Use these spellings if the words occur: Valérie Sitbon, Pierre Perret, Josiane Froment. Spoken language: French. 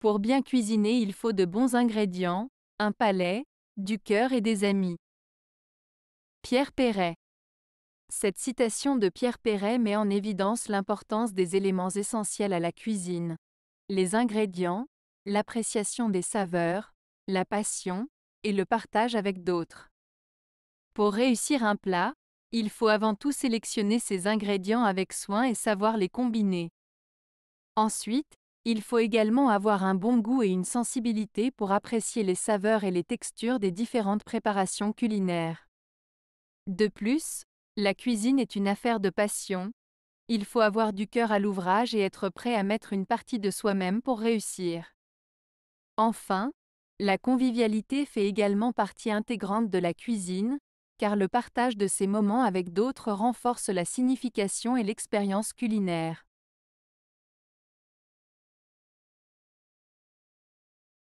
Pour bien cuisiner, il faut de bons ingrédients, un palais, du cœur et des amis. Pierre Perret. Cette citation de Pierre Perret met en évidence l'importance des éléments essentiels à la cuisine. Les ingrédients, l'appréciation des saveurs, la passion, et le partage avec d'autres. Pour réussir un plat, il faut avant tout sélectionner ses ingrédients avec soin et savoir les combiner. Ensuite, il faut également avoir un bon goût et une sensibilité pour apprécier les saveurs et les textures des différentes préparations culinaires. De plus, la cuisine est une affaire de passion. Il faut avoir du cœur à l'ouvrage et être prêt à mettre une partie de soi-même pour réussir. Enfin, la convivialité fait également partie intégrante de la cuisine, car le partage de ces moments avec d'autres renforce la signification et l'expérience culinaire.